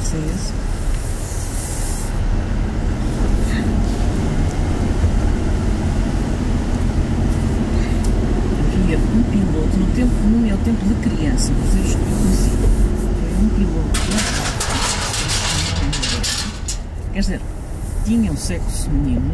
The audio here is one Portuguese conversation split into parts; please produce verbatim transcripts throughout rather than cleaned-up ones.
vocês. Havia um piloto, no tempo, no meu tempo de criança, vocês conheciam, foi um piloto, quer dizer, tinha um sexo feminino,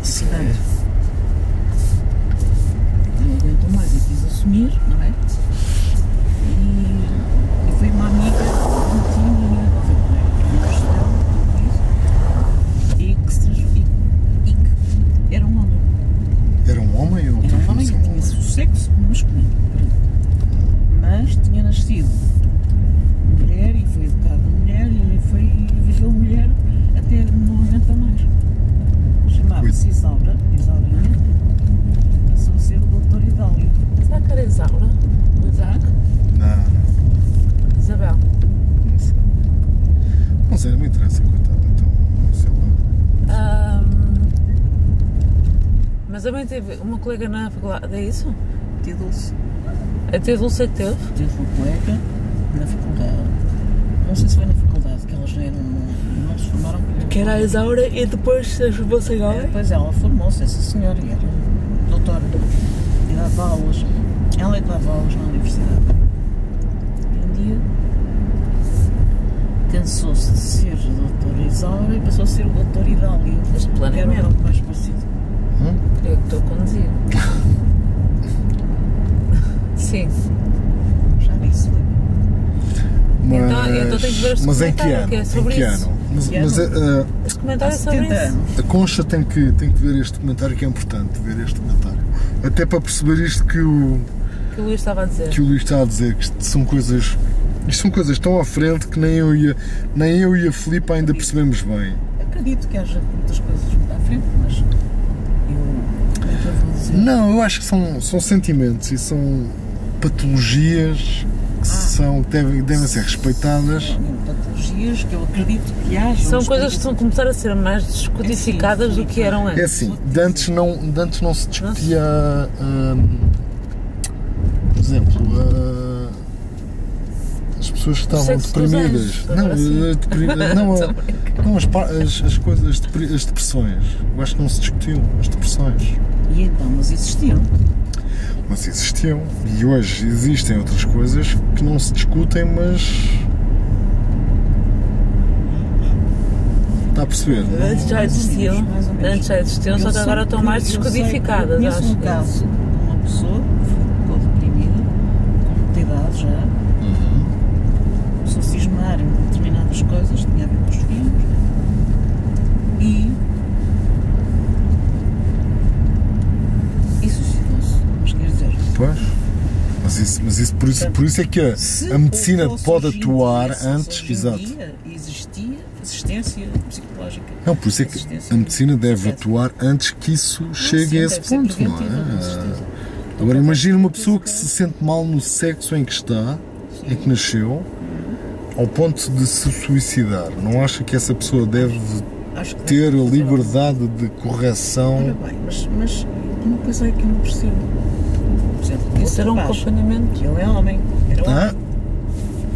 portanto, não aguentou mais e quis assumir, não é? E, e foi uma amiga que tinha uma questão e que se transformou. E que era um homem. Era um homem ou outra? Era um homem que tinha sexo masculino. Mas tinha nascido mulher e foi educada mulher e foi viveu mulher até não aguenta mais. Chamava-se Isaura, Isaurinha, passou a ser o doutor Idálio. Será que era Isaura? Não. Isabel. Não sei. Não sei, não me interessa, coitada. Então, sei lá. Um, mas também teve uma colega na faculdade, é isso? Tia Dulce. A Tia Dulce é que teve? Teve uma colega na faculdade. Não sei se foi na faculdade, que elas não, não, não se formaram. Que era a Isaura e depois formou-se agora? É, depois ela formou-se, essa senhora, e era doutora e dava aulas. Ela é que dava aulas na universidade. E um dia cansou-se de ser o doutor Isaura e passou a ser o doutor Idálio. Este plano era o mais parecido. Hum? Eu que estou a conduzir. Sim. Já disse, Filipe. Mas, então, então tenho que ver mas em que ano? Que é sobre em que isso? ano? Mas, que mas, ano? Mas, uh, comentário é sobre isso. A Concha tem que, tem que ver este comentário, que é importante ver este comentário. Até para perceber isto que o, que o Luís estava a dizer. Que o Luís está a dizer, que isto são coisas, isto são coisas tão à frente que nem eu e a, nem eu e a Filipe ainda percebemos bem. Acredito que haja muitas coisas muito à frente, mas eu, eu já vou dizer. Não, eu acho que são, são sentimentos e são patologias. São, devem, devem ser respeitadas. Patologias que eu acredito que haja. São coisas que estão a começar a ser mais descodificadas é assim, do que eram antes. É assim, de antes não, de antes não se discutia, hum, por exemplo, hum. a, as pessoas que estavam deprimidas. Não, assim. deprim, não, a, não as, as coisas, as, depri, as depressões. Eu acho que não se discutiam as depressões. E então, mas existiam. Mas existiam e hoje existem outras coisas que não se discutem, mas está a perceber? Antes já existiam, antes já existiam, só que agora estão mais descodificadas. Eu conheço um caso de uma pessoa que ficou deprimida, com muita idade já, começou a cismar em determinadas coisas, tinha a ver com os filhos, e Pois, mas isso, mas isso, por, isso Portanto, por isso é que a, a medicina pode atuar dia, antes, exato. Dia, existia assistência psicológica. Não, por isso é que a medicina deve atuar antes que isso não, chegue sim, a esse ponto, não é? Agora imagina uma pessoa que se sente mal no sexo em que está, sim. em que nasceu, ao ponto de se suicidar. Não acha que essa pessoa deve Acho ter deve a liberdade de correção? Ora bem, mas, mas uma coisa é que eu não percebo. Esse era um acompanhamento. Ele é homem. Era homem. Ah.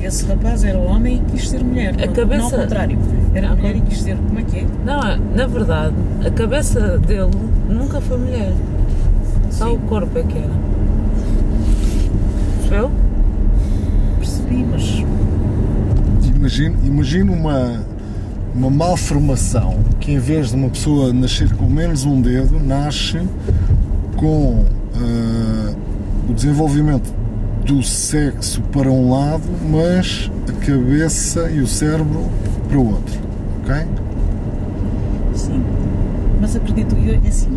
Esse rapaz era homem e quis ser mulher. A não, cabeça... não ao contrário. Era mulher e quis ser. Como é que é? Não, na verdade, a cabeça dele nunca foi mulher. Só Sim. o corpo é que era. Percebeu? Percebi, mas. Imagino, imagino uma, uma malformação que, em vez de uma pessoa nascer com menos um dedo, nasce com. Uh, o desenvolvimento do sexo para um lado, mas a cabeça e o cérebro para o outro, ok? Sim, mas acredito eu, assim,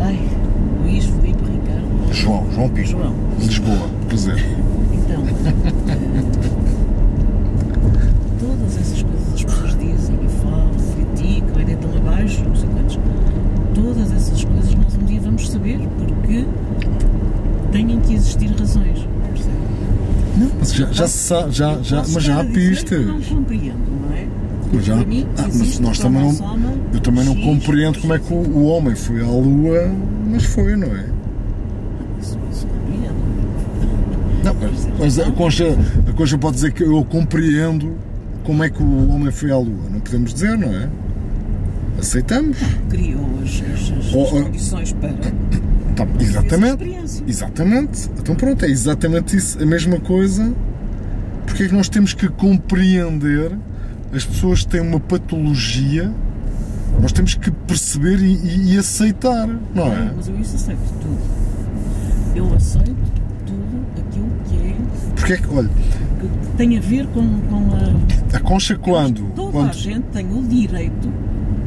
ai, Luís, Filipe, Ricardo... João, João Pinto, João. Lisboa, por exemplo. Então, todas essas coisas as pessoas dizem e falam, criticam, e deitam abaixo, não sei quantos, todas essas coisas nós um dia vamos saber, porque... Têm que existir razões, percebe? Não, mas já, já se sabe, já, já, mas já há pistas. Não compreendo, não é? Mas já, mim, ah, mas nós também não, soma, eu também não compreendo como é que o, o homem foi à Lua, mas foi, não é? Isso não compreendo. Não, mas a Concha, a Concha pode dizer que eu compreendo como é que o homem foi à Lua? Não podemos dizer, não é? Aceitamos. Criou as, as, as condições para... Tá, exatamente, exatamente, então pronto, é exatamente isso, a mesma coisa, porque é que nós temos que compreender as pessoas que têm uma patologia, nós temos que perceber e, e, e aceitar, não é? Mas eu isso aceito tudo, eu aceito tudo aquilo que é, porque é que, olha, que tem a ver com, com a... A concha quando? Toda quando? A gente tem o direito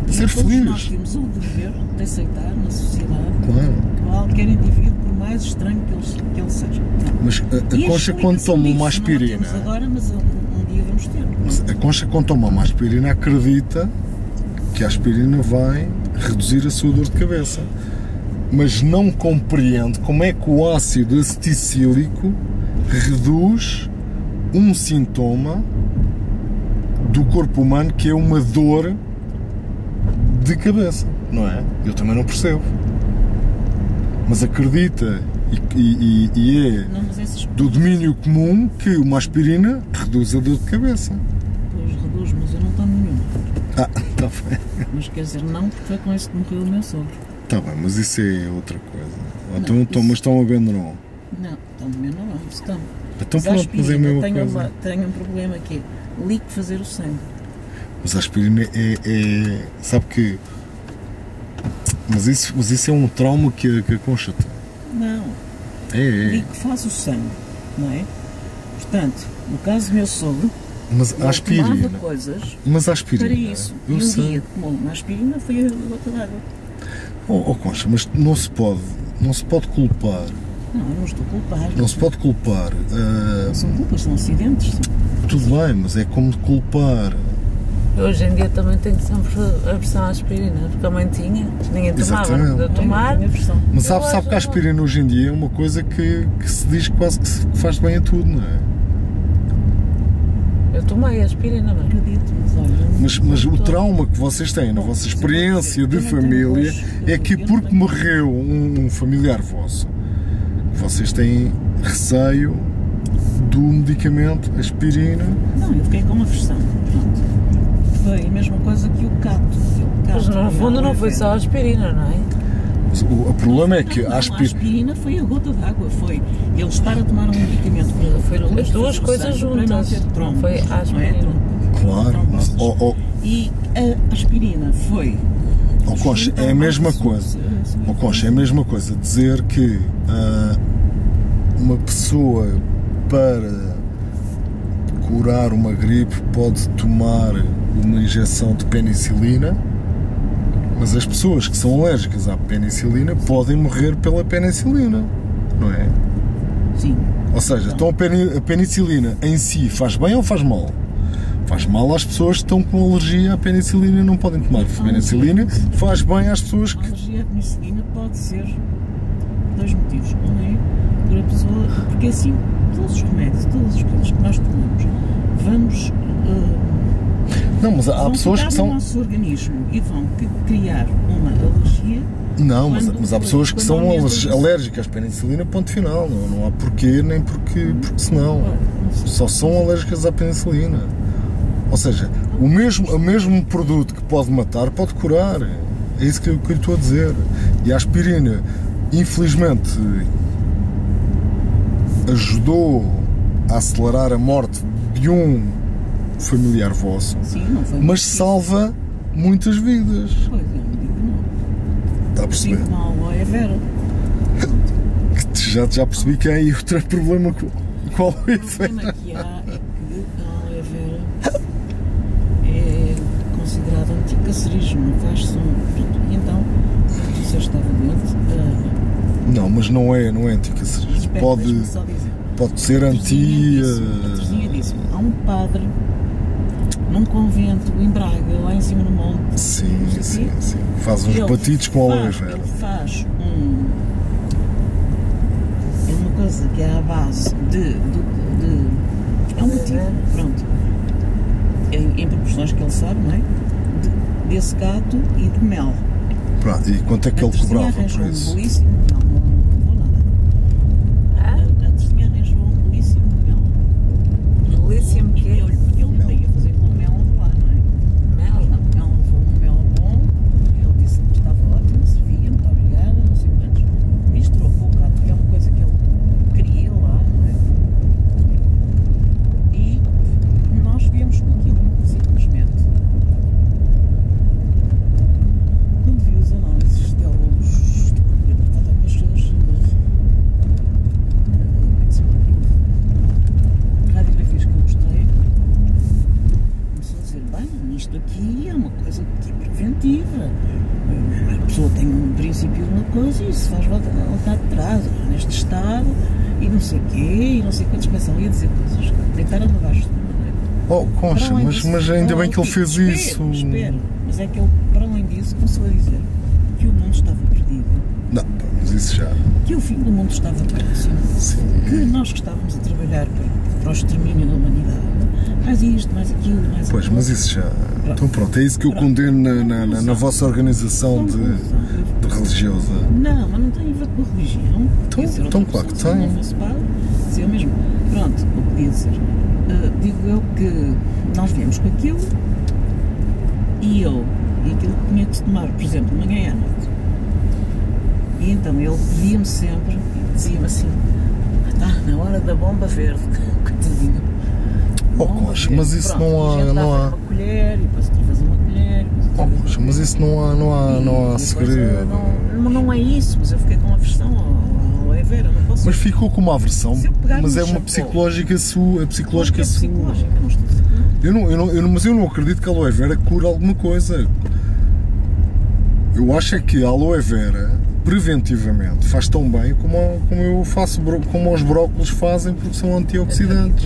de ser feliz. Nós temos o dever de aceitar na sociedade. Claro. Qualquer indivíduo, por mais estranho que ele, que ele seja. Mas a, a concha, quando toma uma aspirina. Não agora, mas um, um dia vamos ter. Mas a concha, quando toma uma aspirina, acredita que a aspirina vai reduzir a sua dor de cabeça. Mas não compreende como é que o ácido aceticílico reduz um sintoma do corpo humano que é uma dor de cabeça. Não é? Eu também não percebo. Mas acredita e, e, e é não, esses... do domínio comum que uma aspirina reduz a dor de cabeça. Pois reduz, mas eu não tomo nenhuma. Ah, está bem. Mas quer dizer, não, porque foi com isso que morreu o meu sogro. Está bem, mas isso é outra coisa. Não, então, isso... mas estão a Benderon? Não, estão a Benderon, estão. Então pronto, mas é a mesma coisa. Uma, tenho um problema aqui, liquefazer o sangue. Mas a aspirina é, é... sabe que... Mas isso, mas isso é um trauma que, que a concha tem. Não. É, é. Liquefaz o sangue, não é? Portanto, no caso do meu sogro, mas ele aspirina, tomava coisas mas aspirina, para isso. E um sei. dia tomou uma aspirina, foi a gota d'água. Oh, oh Concha, mas não se pode, não se pode culpar. Não, eu não estou a culpar. Não se pode culpar. Uh... Não são culpas, são acidentes. Sim. Tudo bem, mas é como de culpar. Hoje em dia também tenho sempre a versão à aspirina, porque a mãe tinha, ninguém tomava, não podia tomar. Mas sabe, sabe que a aspirina hoje em dia é uma coisa que, que se diz quase que, se, que faz bem a tudo, não é? Eu tomei a aspirina, não acredito, mas olha... Mas, mas o trauma que vocês têm na vossa experiência de família é que porque morreu um, um familiar vosso, vocês têm receio do medicamento, a aspirina... Não, eu fiquei com uma versão, pronto. Foi a mesma coisa que o cato. O cato mas no fundo não foi só a aspirina, não é? Mas o, o problema é que não, a, aspir... a aspirina foi a gota d'água, foi ele estar a tomar um medicamento. Foi a as duas coisas juntas. Trombos, foi a aspirina. É? Claro. Mas, oh, oh. E a aspirina foi... Oh, Concha, é a mesma coisa. Oh, Concha, é a mesma coisa. Dizer que uh, uma pessoa para curar uma gripe pode tomar uma injeção de penicilina, mas as pessoas que são alérgicas à penicilina podem morrer pela penicilina, não é? Sim. Ou seja, então a penicilina em si faz bem ou faz mal? Faz mal às pessoas que estão com alergia à penicilina, não podem tomar penicilina, faz bem às pessoas que... A alergia à penicilina pode ser dois motivos, um é para a pessoa, porque assim todos os remédios, todas as coisas que nós tomamos, vamos... Uh, Não, mas há pessoas que são... nosso organismo e vão criar uma alergia... Não, mas, mas há pessoas que são alérgicas à penicilina, ponto final. Não, não há porquê, nem porque, porque senão. Só são alérgicas à penicilina. Ou seja, o mesmo, o mesmo produto que pode matar, pode curar. É isso que eu, que eu estou a dizer. E a aspirina, infelizmente, ajudou a acelerar a morte de um... familiar vosso, sim, não foi, mas salva muitas vidas. Pois, eu não digo não. Está a perceber? Digo não, é vera. já, já percebi que há aí outro problema com qual é a vera. O problema que há é que a aloe vera é considerada anticancerígeno, faz som. Então, se você estava doente... Não, mas não é, não é anticancerígeno. Pode, pode ser anti... Há um padre num convento em Braga, lá em cima no monte. Sim, sim, sim. Faz uns batidos com aloe vera. Ele faz um... É uma coisa que é à base de... de, de é um motivo, pronto. Em, em proporções que ele sabe, não é? De, desse gato e de mel. Pronto, e quanto é que ele cobrava por isso? Belíssimo que é. Eu, eu não ia fazer com positiva. A pessoa tem um princípio de uma coisa e se faz volta, volta atrás, neste estado, e não sei o quê, e não sei quantos começam a dizer coisas. Tentaram abaixo. Oh, Concha, mas, disso, mas ainda bem que ele fez espero, isso. Espero, mas é que ele, para além disso, começou a dizer que o mundo estava perdido. Não, mas isso já. Que o fim do mundo estava perdido. Sim. Que nós que estávamos a trabalhar para, para o extermínio da humanidade, mais isto, mais aquilo, mais. Pois, mas isso já. Pronto. Então, pronto, é isso que eu pronto. condeno na, na, na, na vossa organização de, de religiosa. Não, mas não tem a ver com a religião. Então, dizer, então claro que tem. Se eu não fosse padre, dizia eu mesmo. Pronto, o que podia dizer. Uh, digo eu que nós viemos com aquilo e eu, e aquilo que tinha de tomar, por exemplo, de manhã e à noite. E então ele pedia-me sempre, dizia-me assim: ah, está na hora da bomba verde, coitadinho. Oh, Concha, mas isso pronto, não há. Não há... uma colher, e depois outra vez uma colher. Oh, Concha, mas isso não há, não há, e, não há segredo. Não, não é isso, mas eu fiquei com aversão ao aloe vera, não posso. Mas ficou com uma aversão, mas é uma psicológica sua. É psicológica sua. Eu não, eu não, eu não, mas eu não acredito que a aloe vera cura alguma coisa. Eu acho que a aloe vera preventivamente faz tão bem como, a, como eu faço, como os brócolos fazem, porque são antioxidantes.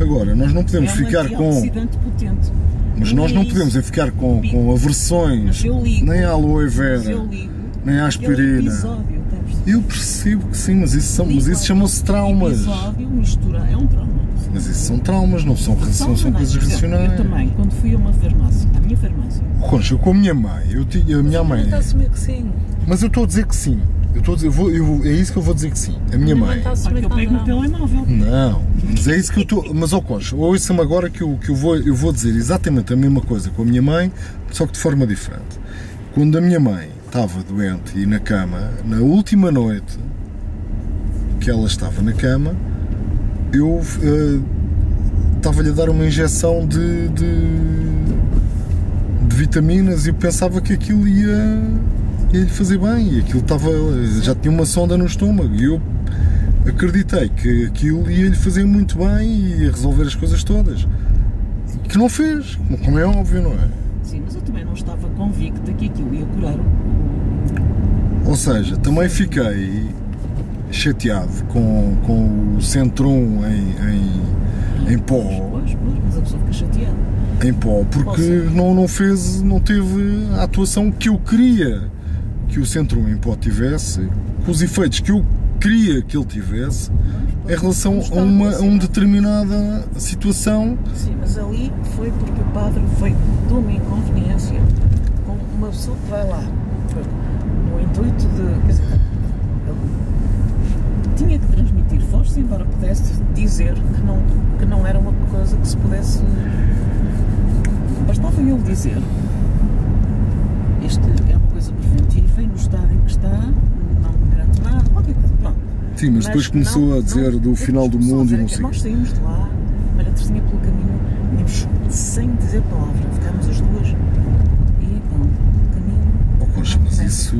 Agora, nós não podemos é um ficar com. Potente. Mas não nós é não isso. podemos ficar com, com aversões ligo, nem à aloe vera, ligo, nem à aspirina. Episódio, eu percebo que sim, mas isso, isso chamam-se traumas. Episódio, mistura, é um trauma. Mas isso são traumas, não são, são, não, são não, coisas racionais. Eu também, quando fui a uma farmácia, a minha farmácia. Concha, com a minha mãe, eu tinha a minha mãe. Que sim. Mas eu estou a dizer que sim. Eu estou a dizer, eu vou, eu, é isso que eu vou dizer que sim. A minha não mãe. Eu pego no telemóvel. Não, mas é isso que eu estou. Mas ó oh, Concha, ouça-me agora que, eu, que eu, vou, eu vou dizer exatamente a mesma coisa com a minha mãe, só que de forma diferente. Quando a minha mãe estava doente e na cama, na última noite que ela estava na cama, eu uh, estava-lhe a dar uma injeção de, de, de vitaminas e pensava que aquilo ia, ia lhe fazer bem, e aquilo estava, já tinha uma sonda no estômago e eu acreditei que aquilo ia lhe fazer muito bem e ia resolver as coisas todas, que não fez, como é óbvio, não é? Sim, mas eu também não estava convicta que aquilo ia curar o... Ou seja, também fiquei chateado com, com o Centrum em, em, em pó. Pois, pois, mas a pessoa fica chateada. Em pó, porque não, não fez, não teve a atuação que eu queria que o Centrum em pó tivesse, com os efeitos que eu queria que ele tivesse, em relação a uma, a uma determinada situação. Sim, mas ali foi porque o padre foi de uma inconveniência com uma pessoa que vai lá no intuito de... Tinha que transmitir força, embora pudesse dizer que não, que não era uma coisa que se pudesse... Bastava ele dizer. Isto é uma coisa preventiva e no estado em que está, não me garante nada, qualquer coisa, pronto. Sim, mas, mas depois começou não, a dizer não, do final do mundo e não sei. Nós saímos de lá, mas a terceira pelo caminho, íamos sem dizer palavra, ficámos as duas e bom, o caminho... Oh, Concha, mas isso...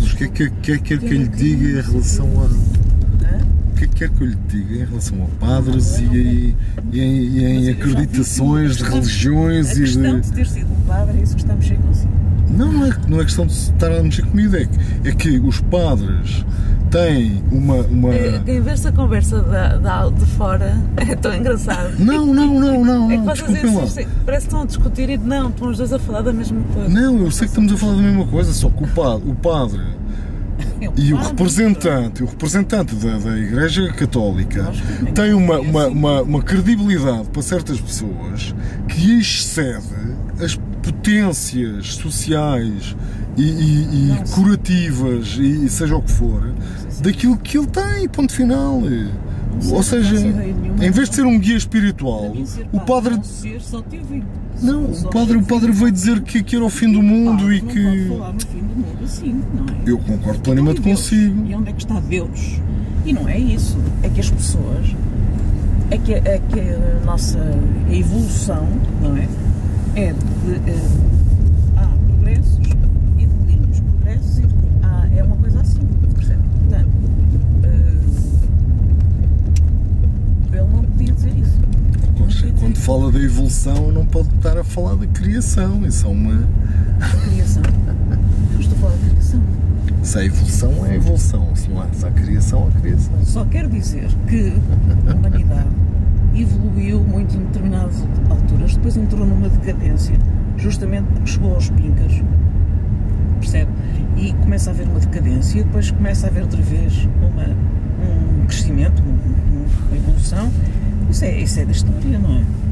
Mas o que é que quer que eu lhe diga em relação a. O que é que quer que eu lhe diga em relação a padres e em acreditações de religiões e de. A questão de ter sido um padre é isso que está a mexer consigo. Não, não é questão de estar a mexer comigo, é que, é que os padres têm uma. uma... Quem vê essa conversa da, da, de fora é tão engraçado. Não, não, não, não. É que vocês é, parece que estão a discutir e não, estão os dois a falar da mesma coisa. Não, eu sei que estamos a falar da mesma coisa, só que o padre, o padre e o representante, o representante da, da Igreja Católica tem uma, uma, uma, uma credibilidade para certas pessoas que excede as potências sociais e, e, e curativas e, e seja o que for daquilo que ele tem, ponto final. Ou seja, em vez de ser um guia espiritual, o padre não, o padre, o padre veio dizer que aqui era o fim do mundo e que eu concordo plenamente consigo. E onde é que está Deus? E não é isso, é que as pessoas é que, é que a nossa evolução, não é? É de, é, há progressos e declínios, progressos e declínios. Ah, é uma coisa assim, percebe? Portanto, uh, ele não podia dizer isso. Poxa, podia quando, dizer fala da evolução, não pode estar a falar da criação. Isso é uma... A criação? Eu estou a falar da criação. Se há evolução, é evolução. Se não há, se há criação, há criação. Só quero dizer que a humanidade evoluiu muito em determinadas alturas, depois entrou numa decadência, justamente porque chegou aos pincas, percebe? E começa a haver uma decadência e depois começa a haver outra vez uma, um crescimento, uma, uma evolução. Isso é, isso é da história, não é?